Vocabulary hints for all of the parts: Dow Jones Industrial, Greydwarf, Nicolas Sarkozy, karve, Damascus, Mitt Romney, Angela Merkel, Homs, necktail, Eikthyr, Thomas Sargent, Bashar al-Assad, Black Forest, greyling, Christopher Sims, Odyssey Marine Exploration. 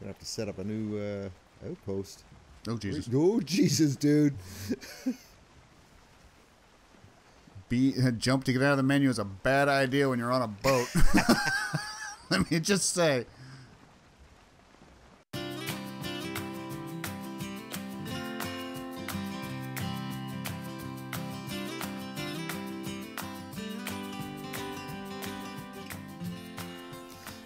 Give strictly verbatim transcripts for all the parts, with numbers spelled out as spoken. Gonna have to set up a new uh, outpost. Oh Jesus! Oh Jesus, dude! Be jump to get out of the menu is a bad idea when you're on a boat. Let me just say.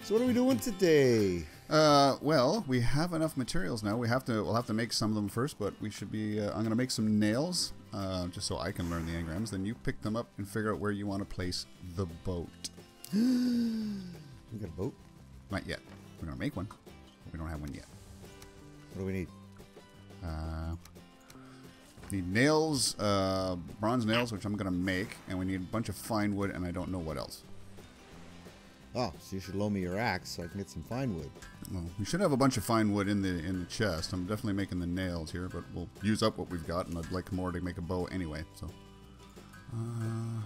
So what are we doing today? Uh, well, we have enough materials now. We have to. We'll have to make some of them first, but we should be. Uh, I'm gonna make some nails, uh, just so I can learn the engrams. Then you pick them up and figure out where you want to place the boat. We got a boat? Not yet. We're gonna make one. We don't have one yet. What do we need? Uh, need nails, uh, bronze nails, which I'm gonna make, and we need a bunch of fine wood, and I don't know what else. Oh, so you should loan me your axe so I can get some fine wood. Well, we should have a bunch of fine wood in the in the chest. I'm definitely making the nails here, but we'll use up what we've got, and I'd like more to make a bow anyway. So, uh...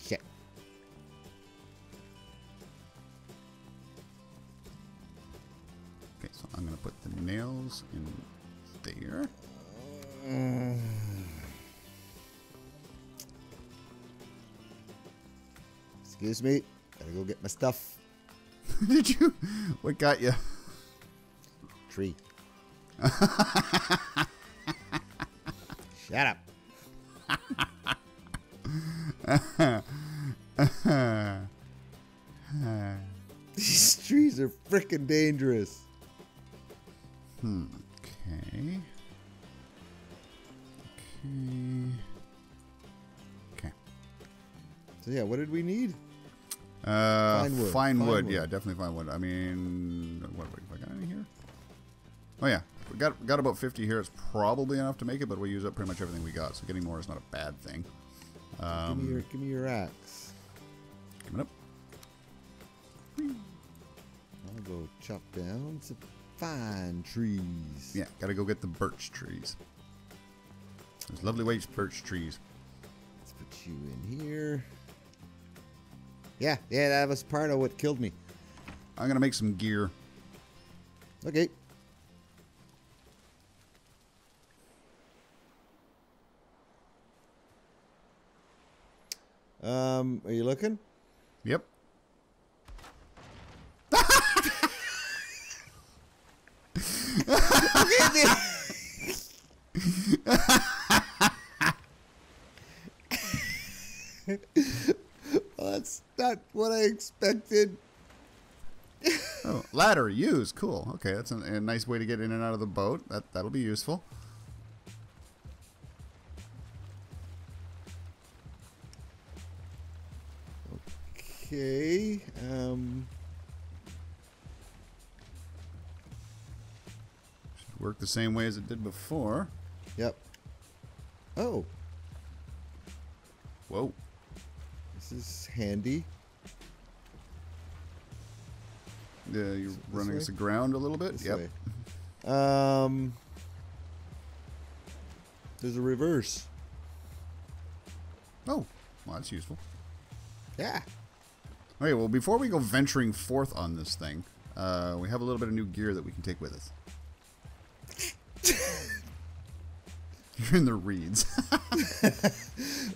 shit. Okay, so I'm gonna put the nails in there. Uh... Excuse me, gotta go get my stuff. Did you? What got you? Tree. Shut up. These trees are freaking dangerous. Hmm. Okay. Okay. Okay. So yeah, what did we need? Uh, fine wood. Fine, fine wood. wood, yeah, definitely fine wood. I mean, what have I got in here? Oh yeah, we got got about fifty here. It's probably enough to make it, but we use up pretty much everything we got, so getting more is not a bad thing. Um, give me your, give me your axe. Coming up. I'll go chop down some fine trees. Yeah, gotta go get the birch trees. There's lovely ways birch trees. Let's put you in here. Yeah, yeah, that was part of what killed me. I'm gonna make some gear. Okay. Um, are you looking? Yep. That's not what I expected. Oh, ladder used. Cool. Okay, that's a, a nice way to get in and out of the boat. That, that'll be useful. Okay. Um, should work the same way as it did before. Yep. Oh. Whoa. This is handy. Yeah, you're running us aground a little bit. This yep. Way. Um, there's a reverse. Oh, well, that's useful. Yeah. Okay, well, before we go venturing forth on this thing, uh, we have a little bit of new gear that we can take with us. You're in the reeds.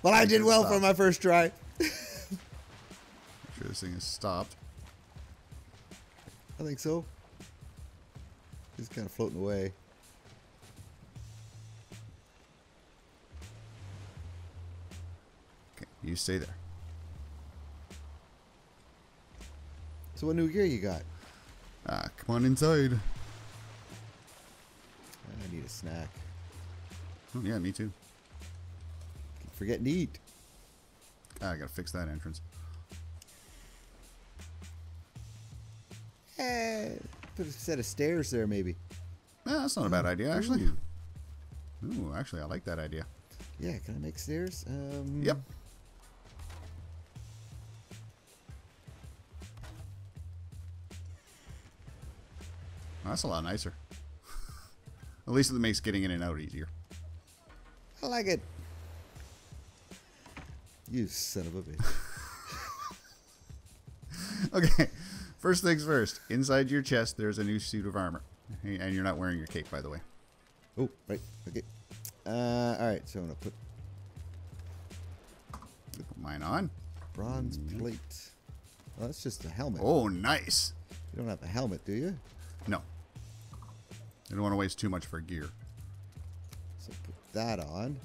Well, I, I did well stop. for my first try. Make sure this thing is stopped. I think so. It's kind of floating away. Okay, you stay there. So what new gear you got? Ah, come on inside. I need a snack. Oh yeah, me too. Keep forgetting to eat. Ah, I gotta fix that entrance. Eh, put a set of stairs there, maybe. Nah, that's not oh, a bad idea, actually. Ooh. ooh, actually, I like that idea. Yeah, can I make stairs? Um, yep. Well, that's a lot nicer. At least it makes getting in and out easier. I like it. You son of a bitch. Okay, First things first, inside your chest there's a new suit of armor. And you're not wearing your cape, by the way. Oh, right. Okay. Uh, Alright, so I'm going to put... put mine on. Bronze mm-hmm. plate. Well, that's just a helmet. Oh, nice. You don't have a helmet, do you? No. I don't want to waste too much for gear. So put that on.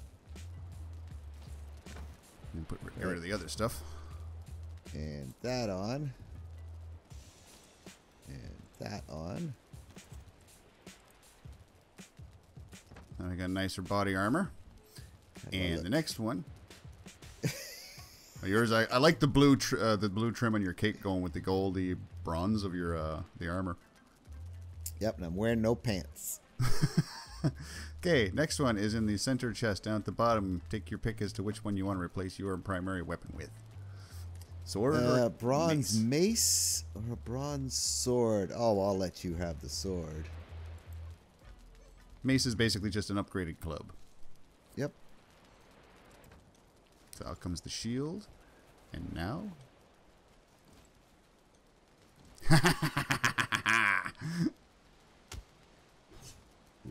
And put right. rid of the other stuff. And that on. And that on. Now I got nicer body armor. And the next one. Yours, I, I like the blue, tr uh, the blue trim on your cape going with the goldy bronze of your uh, the armor. Yep, and I'm wearing no pants. Okay, next one is in the center chest down at the bottom. Take your pick as to which one you want to replace your primary weapon with. Sword, uh, or bronze mace? mace, or a bronze sword. Oh, I'll let you have the sword. Mace is basically just an upgraded club. Yep. So out comes the shield. And now...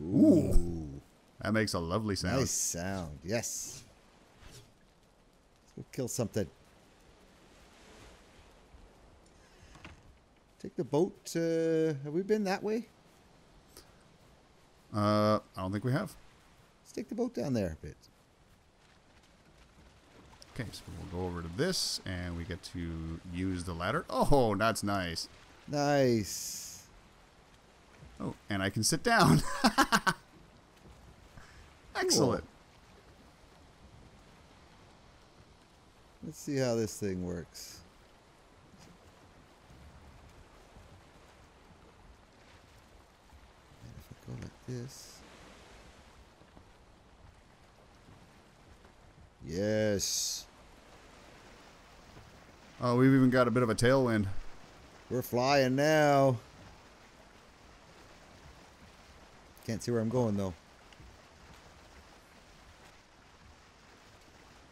Ooh. That makes a lovely sound. Nice sound, yes. Let's go kill something. Take the boat. Uh, have we been that way? Uh, I don't think we have. Let's take the boat down there a bit. Okay, so we'll go over to this, and we get to use the ladder. Oh, that's nice. Nice. Oh, and I can sit down. Excellent. Cool. Let's see how this thing works. And if I go like this. Yes. Oh, we've even got a bit of a tailwind. We're flying now. Can't see where I'm going, though.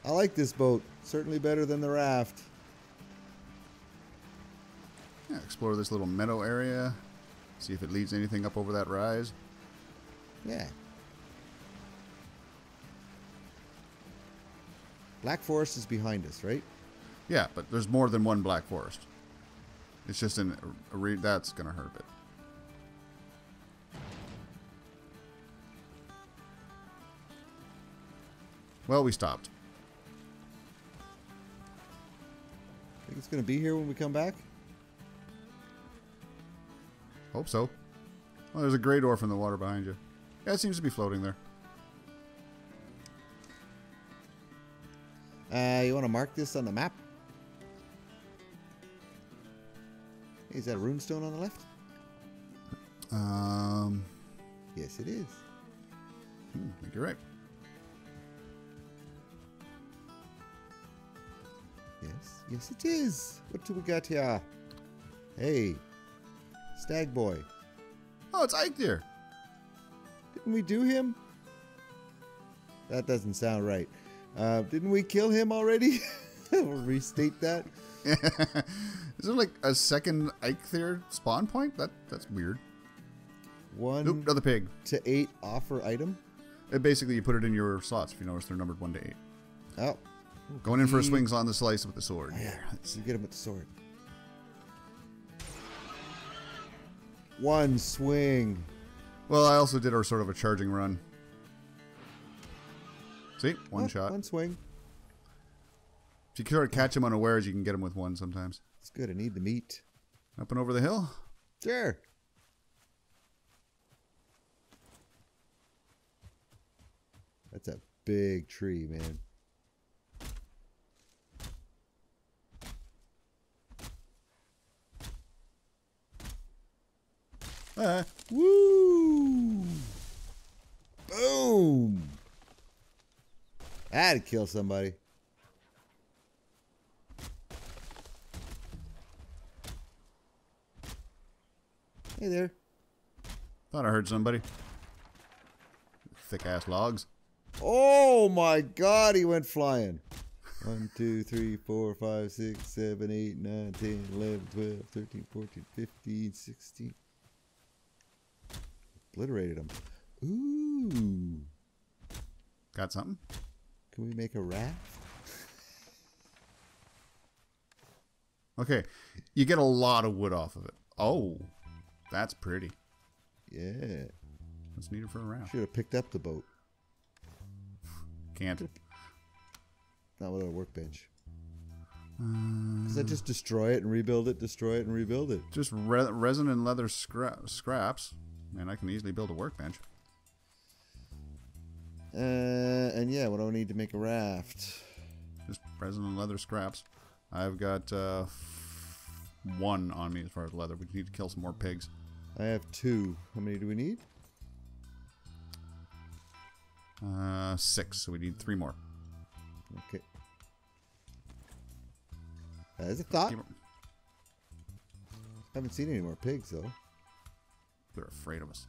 I like this boat. Certainly better than the raft. Yeah, explore this little meadow area. See if it leads anything up over that rise. Yeah. Black Forest is behind us, right? Yeah, but there's more than one Black Forest. It's just an... A re that's going to hurt a bit. Well, we stopped. Think it's going to be here when we come back? Hope so. Well, there's a Greydwarf in the water behind you. Yeah, it seems to be floating there. Uh, you want to mark this on the map? Is that a runestone on the left? Um. Yes, it is. Hmm, I think you're right. Yes, yes, it is. What do we got here? Hey, Stag Boy. Oh, it's Eikthyr. Didn't we do him? That doesn't sound right. Uh, didn't we kill him already? We'll restate that. Is there like a second Eikthyr spawn point? That that's weird. One nope, another pig. To eight offer item. It basically, you put it in your slots. If you notice, they're numbered one to eight. Oh, going in for a swings on the slice with the sword. Oh, yeah, you get him with the sword. One swing. Well, I also did our sort of a charging run. See? One oh, shot. One swing. If you can sort of catch him unawares, you can get him with one sometimes. It's good. I need the meat. Up and over the hill? Sure. That's a big tree, man. Ah. Woo! Boom! I had to kill somebody. Hey there. Thought I heard somebody. Thick ass logs. Oh my god, he went flying. one, two, three, four, five, six, seven, eight, nine, ten, eleven, twelve, thirteen, fourteen, fifteen, sixteen. Obliterated them. Ooh. Got something? Can we make a raft? Okay. You get a lot of wood off of it. Oh. That's pretty. Yeah. That's needed for a raft. Should have picked up the boat. Can't. Not without a workbench. Because uh, I just destroy it and rebuild it, destroy it and rebuild it. Just re resin and leather scra scraps. And I can easily build a workbench. Uh, and yeah, what do I need to make a raft? Just resin and leather scraps. I've got uh, one on me as far as leather. We need to kill some more pigs. I have two. How many do we need? Uh, six. So we need three more. Okay. That is a thought. Haven't seen any more pigs though. They're afraid of us.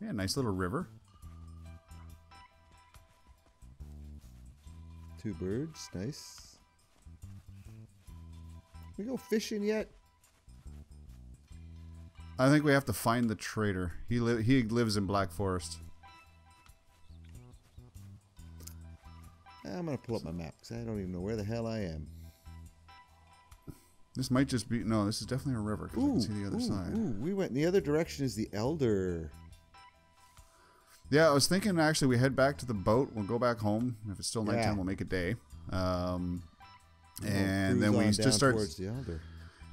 Yeah, nice little river. Two birds, nice. We go fishing yet? I think we have to find the trader. He li he lives in Black Forest. I'm gonna pull up my map because I don't even know where the hell I am. This might just be no. This is definitely a river because I can see the other ooh, side. Ooh, we went in the other direction. Is the elder? Yeah, I was thinking actually we head back to the boat. We'll go back home. If it's still nighttime, yeah. We'll make a day. Um, we'll and then we just start the elder.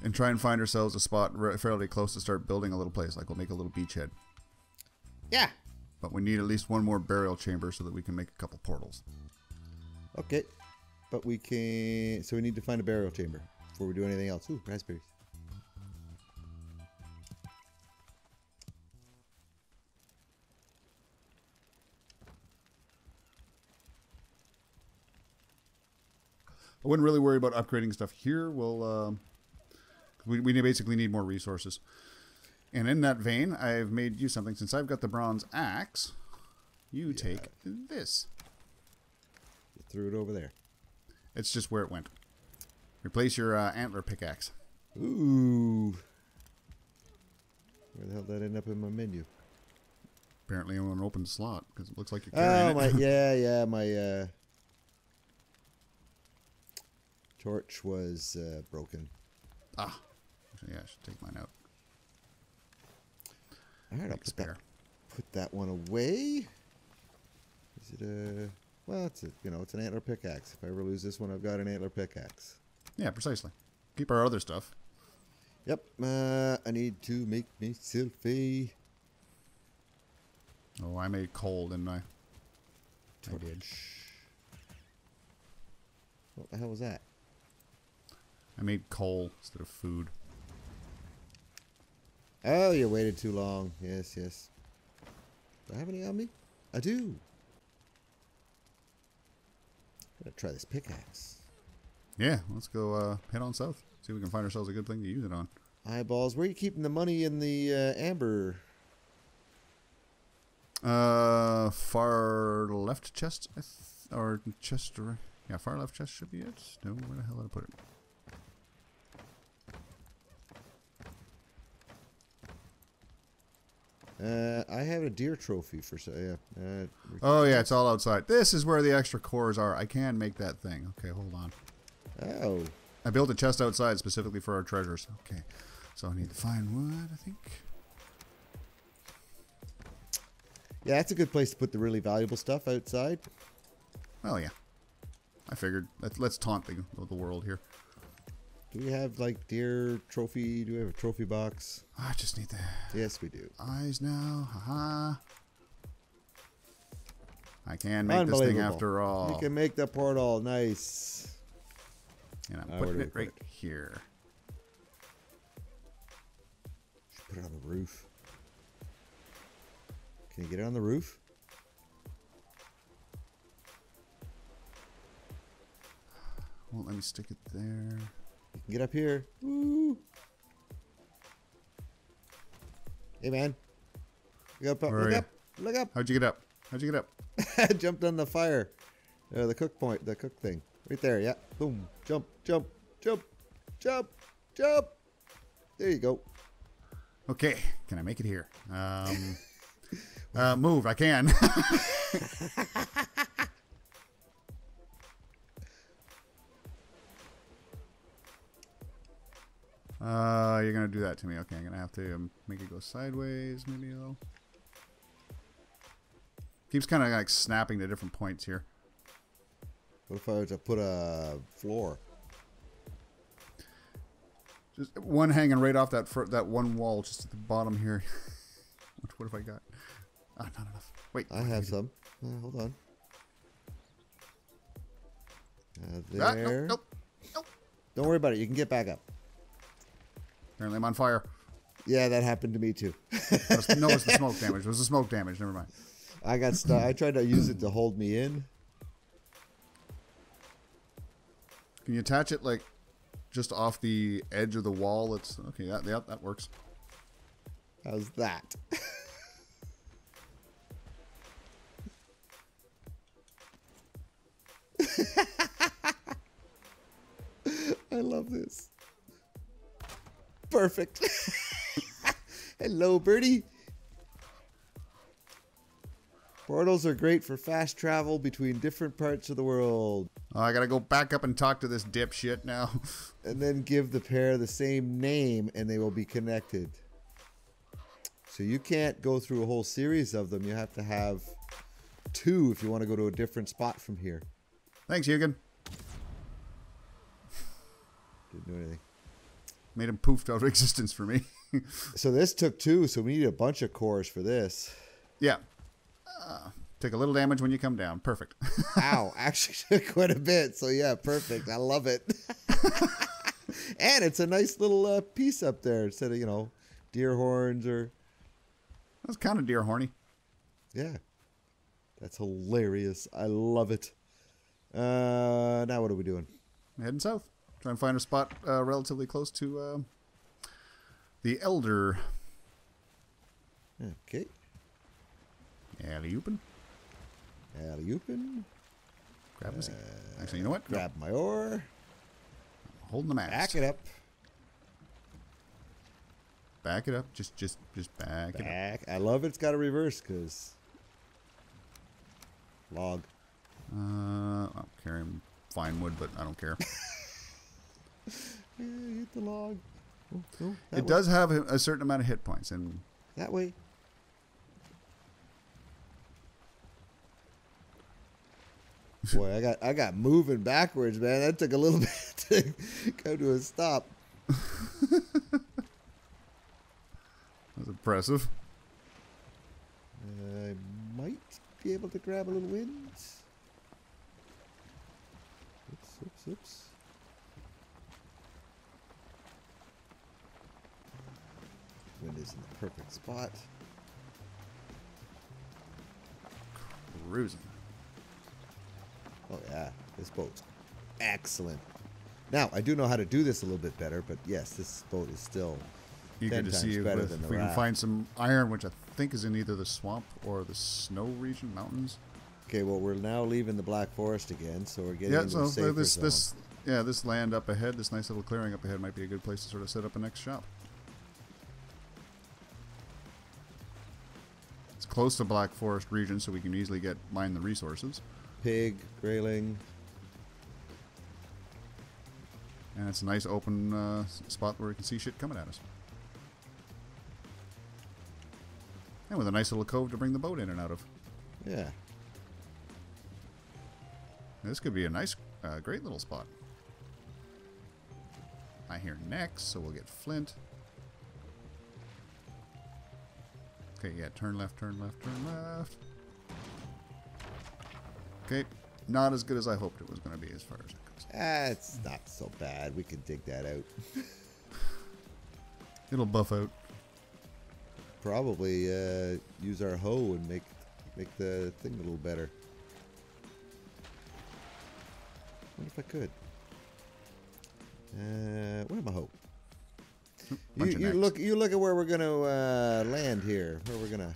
And try and find ourselves a spot fairly close to start building a little place. Like we'll make a little beachhead. Yeah. But we need at least one more burial chamber so that we can make a couple portals. Okay, but we can. So we need to find a burial chamber before we do anything else. Ooh, raspberries. I wouldn't really worry about upgrading stuff here. We'll, um, we we basically need more resources. And in that vein, I've made you something. Since I've got the bronze axe, you yeah. take this. Threw it over there. It's just where it went. Replace your uh, antler pickaxe. Ooh. Where the hell did that end up in my menu? Apparently in an open slot because it looks like you're carrying oh, it. my, yeah, yeah, my uh, torch was uh, broken. Ah. Yeah, I should take mine out. All right, I'll put that, put that one away. Is it a... Well, it's a, you know, it's an antler pickaxe. If I ever lose this one, I've got an antler pickaxe. Yeah, precisely. Keep our other stuff. Yep. Uh, I need to make me selfie. Oh, I made coal, didn't I? I did. What the hell was that? I made coal instead of food. Oh, you waited too long. Yes, yes. Do I have any on me? I do. I'm gonna try this pickaxe. Yeah, let's go uh, head on south. See if we can find ourselves a good thing to use it on. Eyeballs, where are you keeping the money in the uh, amber? Uh, far left chest, or chest, or, yeah, far left chest should be it. No, where the hell did I put it? Uh, I have a deer trophy for so yeah. Uh, oh yeah, it's all outside. This is where the extra cores are. I can make that thing. Okay, hold on. Oh. I built a chest outside specifically for our treasures. Okay, so I need to find wood, I think. Yeah, that's a good place to put the really valuable stuff outside. Well, yeah. I figured let's let's taunt the the world here. Do we have, like, deer trophy? Do we have a trophy box? I just need that. Yes, we do. Eyes now. Haha. I can make this thing after all. You can make the portal. Nice. And I'm uh, putting it right put it? here. Should put it on the roof. Can you get it on the roof? Won't let me stick it there. You can get up here. Woo. Hey, man. Look up. Look up. Look up. How'd you get up? How'd you get up? I jumped on the fire. Uh, the cook point, the cook thing. Right there, yeah. Boom. Jump, jump, jump, jump, jump. There you go. Okay. Can I make it here? Um, uh, move. I can. Uh, you're gonna do that to me. Okay, I'm gonna have to um, make it go sideways, maybe a little. Keeps kind of like snapping to different points here. What if I were to put a floor? Just one hanging right off that fr that one wall, just at the bottom here. what, what have I got? Ah, oh, not enough. Wait, I have some. Uh, hold on. Uh, there. Ah, nope, nope, nope. Don't worry about it. You can get back up. Apparently I'm on fire. Yeah, that happened to me too. No, it's the smoke damage. It was the smoke damage. Never mind. I got stuck. I tried to use it to hold me in. Can you attach it like just off the edge of the wall? It's okay. That yeah, that works. How's that? I love this. Perfect. Hello, birdie. Portals are great for fast travel between different parts of the world. Oh, I gotta go back up and talk to this dipshit now. And then give the pair the same name and they will be connected. So you can't go through a whole series of them. You have to have two if you want to go to a different spot from here. Thanks, Eugen. Didn't do anything. Made him poofed out of existence for me. So this took two, so we need a bunch of cores for this. Yeah. Uh, take a little damage when you come down. Perfect. Ow. Actually took quite a bit, so yeah, perfect. I love it. And it's a nice little uh, piece up there instead of, you know, deer horns or... That's kind of deer horny. Yeah. That's hilarious. I love it. Uh, now what are we doing? Heading south. Try and find a spot uh, relatively close to uh, the Elder. Okay. Alley-oopin. Alley-oopin. Grab my uh, Actually, you know what? Grab my oar. I'm holding the mast. Back it up. Back it up. Just, just, just back, back. it up. I love it. It's got a reverse because log. Uh, I'm carrying fine wood, but I don't care. Yeah, hit the log. Oh, oh, it way. does have a certain amount of hit points, and that way. Boy, I got I got moving backwards, man. That took a little bit to come to a stop. That's impressive. I might be able to grab a little wind. Oops! Oops! Oops! Wind is in the perfect spot. Cruising. Oh yeah, this boat's excellent. Now I do know how to do this a little bit better, but yes, this boat is still ten times better than the raft. Eager to see if we can find some iron, which I think is in either the swamp or the snow region mountains. Okay, well we're now leaving the Black Forest again, so we're getting yeah, into so the safer this, zone. This, yeah, this land up ahead, this nice little clearing up ahead, might be a good place to sort of set up a next shop. Close to Black Forest region, so we can easily get mine the resources. Pig, grayling. And it's a nice open uh, spot where we can see shit coming at us. And with a nice little cove to bring the boat in and out of. Yeah. Now this could be a nice, uh, great little spot. I hear next, so we'll get flint. Okay, yeah, turn left, turn left, turn left. Okay, not as good as I hoped it was going to be as far as it goes. Ah, it's not so bad. We can dig that out. It'll buff out. Probably uh, use our hoe and make make the thing a little better. What if I could? Uh, where's my hoe? You, you look. You look at where we're gonna uh, land here. Where we're gonna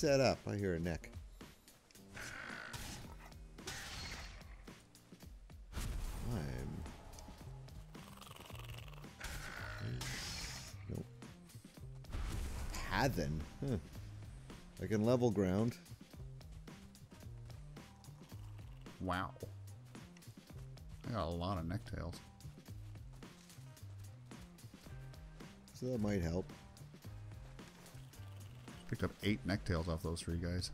set up. I hear a neck. I'm... Nope. Hathen? Huh. Like in level ground. Wow. I got a lot of necktails. So that might help. Picked up eight necktails off those three guys.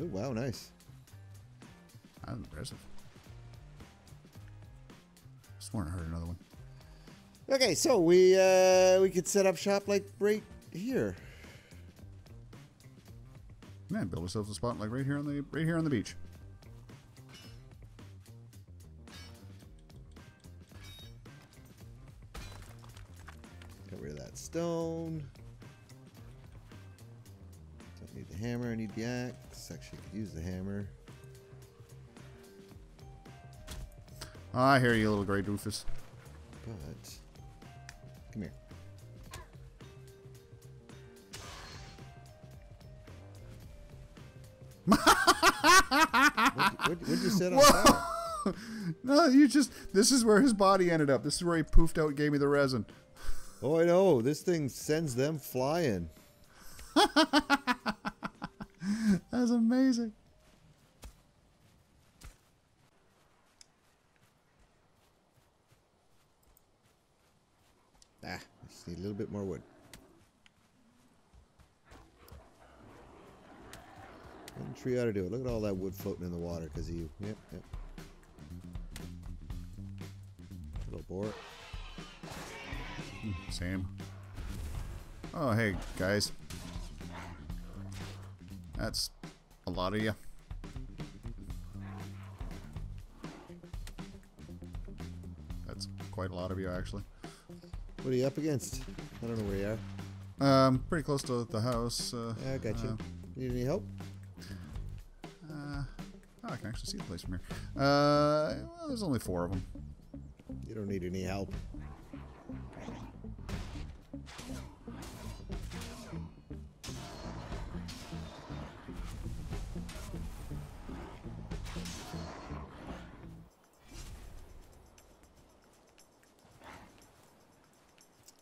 Oh, wow, nice. That's impressive. Sworn I heard another one. Okay, so we uh, we could set up shop like right here. Man, build ourselves a spot like right here on the right here on the beach. Get rid of that stone. Don't need the hammer, I need the axe. Actually, I could use the hammer. Oh, I hear you, little Grey Doofus. But, come here. What, what, what'd you set on fire? No, you just, this is where his body ended up. This is where he poofed out and gave me the resin. Oh, I know. This thing sends them flying. That's amazing. Ah, I just need a little bit more wood. One tree ought to do it. Look at all that wood floating in the water because of you. Yep, yep. Little boar. Same. Oh, hey, guys. That's a lot of you. That's quite a lot of you, actually. What are you up against? I don't know where you are. Um, pretty close to the house. Uh, yeah, I got you. Uh, Need any help? Uh, oh, I can actually see the place from here. Uh, well, there's only four of them. You don't need any help.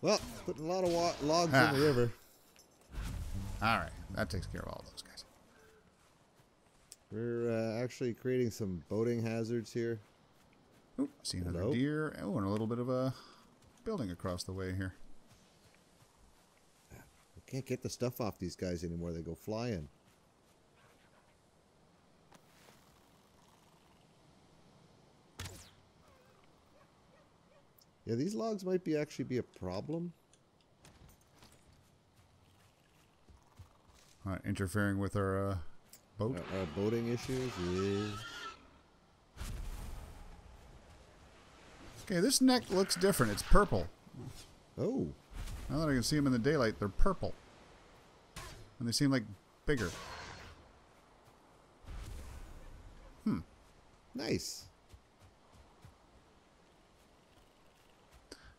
Well, putting a lot of wa logs ah. in the river. All right, that takes care of all those guys. We're uh, actually creating some boating hazards here. Oh, I see another Hello. deer. Oh, and a little bit of a building across the way here. We can't get the stuff off these guys anymore. They go flying. Yeah, these logs might be actually be a problem. Uh, interfering with our uh, boat. Our, our boating issues. Yeah. Okay, this neck looks different. It's purple. Oh. Now that I can see them in the daylight, they're purple, and they seem like bigger. Hmm. Nice.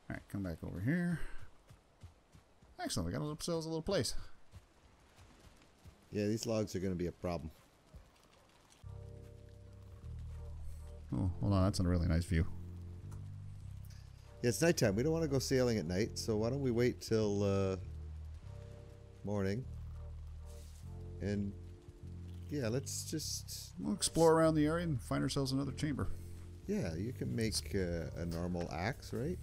Alright, come back over here. Excellent, we got ourselves a little place. Yeah, these logs are going to be a problem. Oh, hold on, that's a really nice view. Yeah, it's nighttime. We don't want to go sailing at night, so why don't we wait till uh, morning? And yeah, let's just... We'll explore around the area and find ourselves another chamber. Yeah, you can make uh, a normal axe, right?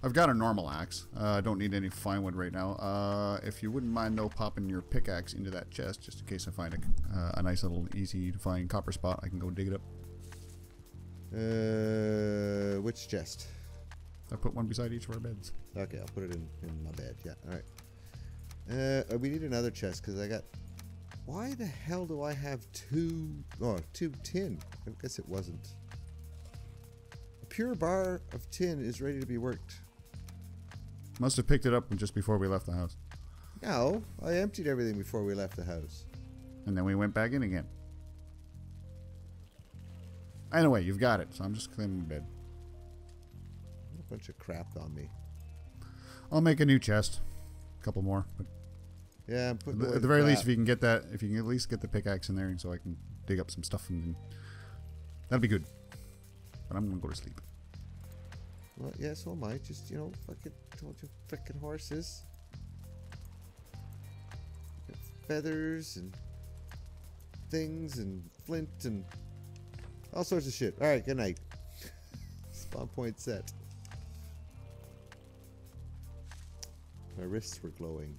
I've got a normal axe. Uh, I don't need any fine wood right now. Uh, if you wouldn't mind, though, popping your pickaxe into that chest, just in case I find a, uh, a nice little easy-to-find copper spot, I can go dig it up. Uh, which chest? I put one beside each of our beds. Okay, I'll put it in, in my bed. Yeah, all right. Uh, we need another chest because I got... Why the hell do I have two... Oh, two tin. I guess it wasn't. A pure bar of tin is ready to be worked. Must have picked it up just before we left the house. No, I emptied everything before we left the house. And then we went back in again. Anyway, you've got it, so I'm just cleaning my bed. A bunch of crap on me. I'll make a new chest. A couple more. But Yeah, I'm putting the, at the very that. least, if you can get that, if you can at least get the pickaxe in there, so I can dig up some stuff, and then that'll be good. But I'm gonna go to sleep. Well, yeah, so am I. Just, you know, fucking told you, frickin' horses, it's feathers and things and flint and all sorts of shit. All right, good night. Spawn point set. My wrists were glowing.